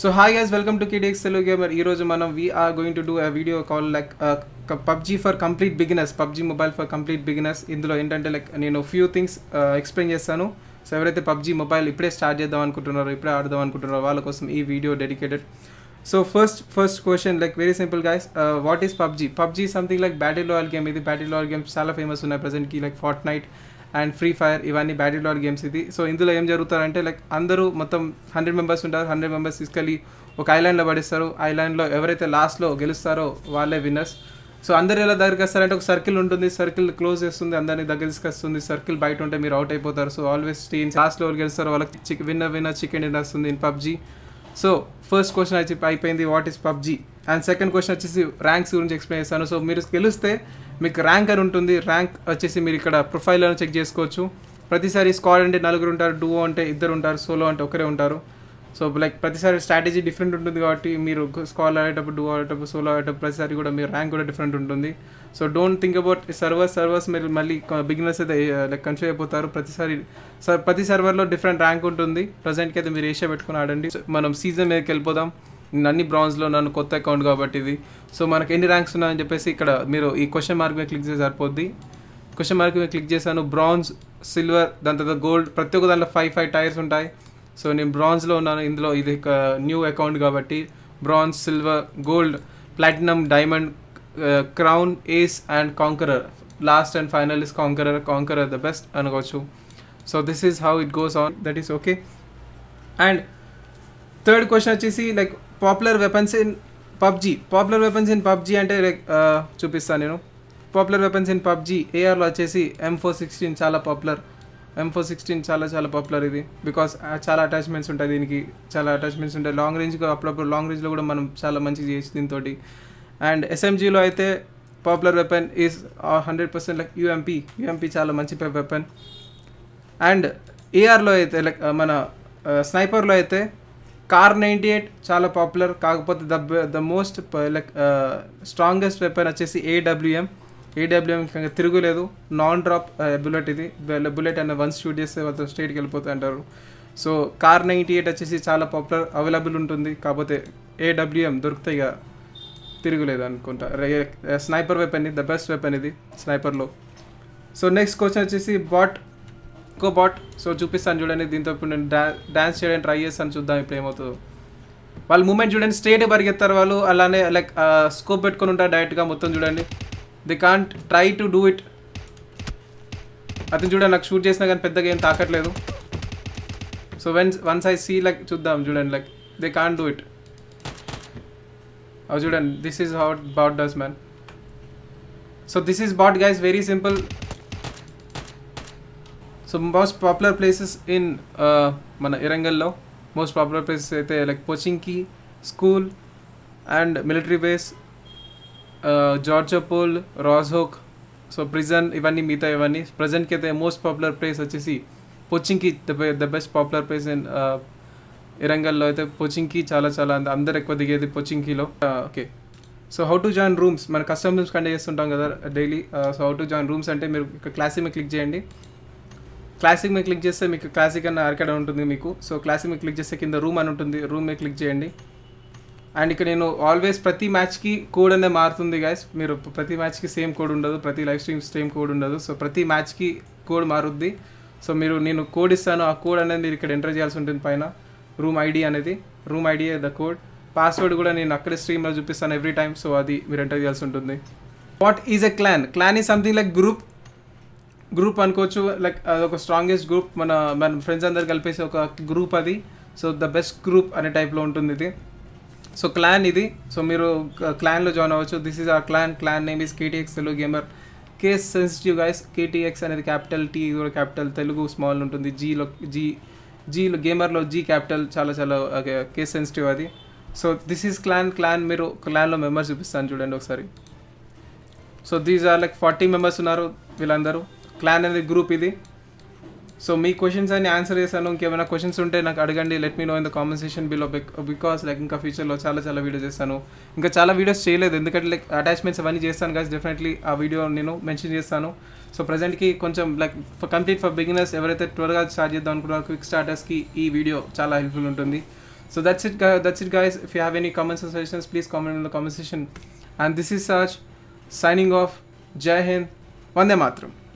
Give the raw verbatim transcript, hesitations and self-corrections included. So hi guys, welcome to K D X Telugu Gamer. Ee roju manam we are going to do a video called like uh, P U B G for complete beginners, P U B G mobile for complete beginners. Indulo entante like nenu few things uh, explain chestanu. So everythe P U B G mobile ippade start cheddam anukuntunnaro, ippade aadadam anukuntunnaro vaalla kosam ee video dedicated. So first first question like very simple guys, uh, what is P U B G? P U B G is something like battle royale game. Idi battle royale games chaala famous unnayi present ki like Fortnite and Free Fire ఇవన్నీ battle royale games ఇది. So ఇందులో ఏం జరుగుతారంటే like అందరూ మొత్తం hundred members ఉంటారు. Hundred members తీసుకెళ్ళి ఒక ఐలాండ్లో పడిస్తారు. ఐలాండ్లో ఎవరైతే లాస్ట్లో గెలుస్తారో వాళ్ళే విన్నర్స్. సో అందరు ఎలా దగ్గరికి వస్తారంటే ఒక సర్కిల్ ఉంటుంది, సర్కిల్ క్లోజ్ చేస్తుంది, అందరినీ దగ్గర తీసుకొస్తుంది. సర్కిల్ బయట ఉంటే మీరు అవుట్ అయిపోతారు. సో ఆల్వేస్ టీమ్స్ లాస్ట్లో ఎవరు గెలుస్తారో వాళ్ళకి chick winner winner chicken dinner వస్తుంది in PUBG. So first question వచ్చి అయిపోయింది what is PUBG. And second question వచ్చేసి ర్యాంక్స్ గురించి ఎక్స్ప్లెయిన్ చేస్తాను. సో మీరు గెలిస్తే మీకు ర్యాంక్ అని ఉంటుంది. ర్యాంక్ వచ్చేసి మీరు ఇక్కడ ప్రొఫైల్లో చెక్ చేసుకోవచ్చు. ప్రతిసారి స్క్వాడ్ అంటే నలుగురు ఉంటారు, డూవో అంటే ఇద్దరు ఉంటారు, సోలో అంటే ఒకరే ఉంటారు. సో లైక్ ప్రతిసారి స్ట్రాటజీ డిఫరెంట్ ఉంటుంది కాబట్టి మీరు స్క్వాడ్ ఆడేటప్పుడు, డూవో ఆడేటప్పుడు, సోలో ఆడేటప్పుడు ప్రతిసారి కూడా మీరు ర్యాంక్ కూడా డిఫరెంట్ ఉంటుంది. So don't think about servers servers మీరు మళ్ళీ బిగినర్స్ అయితే లైక్ కన్ఫ్యూజ్ అయిపోతారు. ప్రతిసారి సర్ ప్రతి సర్వర్లో డిఫరెంట్ ర్యాంక్ ఉంటుంది. ప్రజెంట్కి అయితే మీరు ఏషియా పెట్టుకుని ఆడండి. మనం సీజన్ మీదకి వెళ్ళిపోదాం. నేను అన్ని బ్రాంజ్లో నన్ను కొత్త అకౌంట్ కాబట్టి ఇది. సో మనకు ఎన్ని ర్యాంక్స్ ఉన్నాయని చెప్పేసి ఇక్కడ మీరు ఈ క్వశ్చన్ మార్క్ మీద క్లిక్ చేసి సరిపోద్ది. క్వశ్చన్ మార్క్ మీద క్లిక్ చేశాను. బ్రాంజ్, సిల్వర్, దాని తర్వాత గోల్డ్, ప్రతి ఒక్క దాంట్లో ఫైవ్ ఫైవ్ టైర్స్ ఉంటాయి. సో నేను బ్రాంజ్లో ఉన్నాను. ఇందులో ఇది న్యూ అకౌంట్ కాబట్టి bronze, silver, gold, platinum, diamond, crown, ace and conqueror. Last and final is conqueror. Conqueror the best అనుకోవచ్చు. So this is how it goes on. That is okay. And third question వచ్చేసి like popular weapons in PUBG. Popular weapons in PUBG అంటే like చూపిస్తాను నేను. Popular weapons in PUBG ఏఆర్లో వచ్చేసి M four sixteen చాలా popular. M four sixteen చాలా చాలా popular ఇది. బికాస్ చాలా అటాచ్మెంట్స్ ఉంటాయి దీనికి, చాలా అటాచ్మెంట్స్ ఉంటాయి. లాంగ్ రేంజ్ అప్పుడప్పుడు లాంగ్ రేంజ్లో కూడా మనం చాలా మంచిగా చేయొచ్చు దీంతో. అండ్ ఎస్ఎంజీలో అయితే popular weapon is hundred percent like UMP. UMP చాలా మంచి వెపన్. అండ్ ఏఆర్లో అయితే లైక్ మన స్నైపర్లో అయితే కార్ నైంటీ ఎయిట్ చాలా పాపులర్. కాకపోతే the the most like strongest weapon వచ్చేసి ఏడబ్ల్యూఎం. ఏడబ్ల్యూఎం ఇంకా తిరుగులేదు, నాన్ డ్రాప్ బుల్లెట్ ఇది. బుల్లెట్ అన్న వన్స్ షూట్ చేస్తే వాళ్ళతో స్ట్రైట్కి వెళ్ళిపోతూ అంటారు. సో కార్ నైంటీ ఎయిట్ వచ్చేసి చాలా పాపులర్, అవైలబుల్ ఉంటుంది. కాకపోతే ఏడబ్ల్యూఎం దొరికితే ఇక తిరుగులేదు అనుకుంటా. స్నైపర్ వెపన్ ఇది ద బెస్ట్ వెపన్ ఇది స్నైపర్లో. సో నెక్స్ట్ క్వశ్చన్ వచ్చేసి బాట్, ఇంకో బాట్. సో చూపిస్తాను చూడండి. దీంతో ఇప్పుడు నేను డా డ్యాన్స్ చేయడానికి ట్రై చేస్తాను. చూద్దాం ఇప్పుడు ఏమవుతుందో. వాళ్ళు మూమెంట్ చూడండి, స్ట్రేట్ పరిగెత్తారు వాళ్ళు. అలానే లైక్ స్కోప్ పెట్టుకుని ఉంటారు డైరెక్ట్గా మొత్తం చూడండి. They can't try to do it. అతను చూడండి నాకు షూట్ చేసినా కానీ పెద్దగా ఏం తాకట్లేదు. So when once I see like చూద్దాం చూడండి like they can't do it. అవి చూడండి. This is how bot does man. So this is bot guys, very simple. So most popular places in మన ఇరంగల్లో మోస్ట్ పాపులర్ ప్లేసెస్ అయితే like Pochinki, school and military base, Georgopol, Rozhok, so prison, ఇవన్నీ మిగతా ఇవన్నీ. ప్రజెంట్కి అయితే most popular place వచ్చేసి Pochinki, the the best popular place in ఇరంగల్లో. అయితే పోచింకి చాలా చాలా అందరు ఎక్కువ దిగేది పోచింకిలో. Okay, so how to join rooms. మన కస్టమ్ రూమ్స్ కండక్ట్ చేస్తుంటాం కదా daily. So how to join rooms అంటే మీరు ఇక్కడ క్లాసిక్ మీద క్లిక్ చేయండి. క్లాసిక్ మీద క్లిక్ చేస్తే మీకు క్లాసిక్ అన్న ఆర్కేడ్ ఉంటుంది మీకు. సో క్లాసిక్ మీద క్లిక్ చేస్తే కింద రూమ్ అని ఉంటుంది, రూమ్ మీద క్లిక్ చేయండి. అండ్ ఇక్కడ నేను ఆల్వేస్ ప్రతి మ్యాచ్కి కోడ్ అనేది మారుతుంది గైస్. మీరు ప్రతి మ్యాచ్కి సేమ్ కోడ్ ఉండదు, ప్రతి లైవ్ స్ట్రీమ్ సేమ్ కోడ్ ఉండదు. సో ప్రతి మ్యాచ్కి కోడ్ మారుద్ది. సో మీరు నేను కోడ్ ఇస్తాను, ఆ కోడ్ అనేది మీరు ఇక్కడ ఎంటర్ చేయాల్సి ఉంటుంది. పైన రూమ్ ఐడి అనేది, room ID the code. Password కూడా నేను అక్కడే స్ట్రీమ్లో చూపిస్తాను ఎవ్రీ టైమ్. సో అది మీరు ఎంటర్ చేయాల్సి ఉంటుంది. What is a clan? Clan is something like group, group అనుకోవచ్చు. లైక్ అదొక స్ట్రాంగెస్ట్ గ్రూప్, మన మన ఫ్రెండ్స్ అందరు కలిపేసి ఒక గ్రూప్ అది. సో ద బెస్ట్ గ్రూప్ అనే టైప్లో ఉంటుంది ఇది. సో క్లాన్ ఇది. సో మీరు క్లాన్లో జాయిన్ అవ్వచ్చు. This is our clan. Clan name is KTX Telugu gamer. Case sensitive guys. KTX అనేది క్యాపిటల్, టీ కూడా క్యాపిటల్, తెలుగు స్మాల్ ఉంటుంది, జీలో జీ జీలో గేమర్లో జీ క్యాపిటల్. చాలా చాలా కేస్ సెన్సిటివ్ అది. So this is clan. Clan మీరు క్లాన్లో మెంబర్స్ చూపిస్తాను చూడండి ఒకసారి. So these are like forty members ఉన్నారు వీళ్ళందరూ. క్లాన్ అనేది గ్రూప్ ఇది. సో మీ క్వశ్చన్స్ అన్ని ఆన్సర్ చేశాను. ఇంకేమైనా క్వశ్చన్స్ ఉంటే నాకు అడగండి. Let me know in the comment section below. Because like ఇంకా ఫ్యూచర్లో చాలా చాలా వీడియోస్ చేస్తాను. ఇంకా చాలా వీడియోస్ చేయలేదు ఎందుకంటే లైక్ అటాచ్మెంట్స్ అవన్నీ చేస్తాను గైస్. డెఫినెట్లీ ఆ వీడియో నేను మెన్షన్ చేస్తాను. సో ప్రజెంట్కి కొంచెం లైక్ కంప్లీట్ ఫర్ బిగినర్స్ ఎవరైతే త్వరగా స్టార్ట్ చేద్దాం అనుకున్నారో క్విక్ స్టార్టర్స్కి ఈ వీడియో చాలా హెల్ప్ఫుల్ ఉంటుంది. So that's it, that's it guys. If you have any comments or suggestions, please comment in the comment section. And this is Saj signing off. Jai Hind. Vande Matram.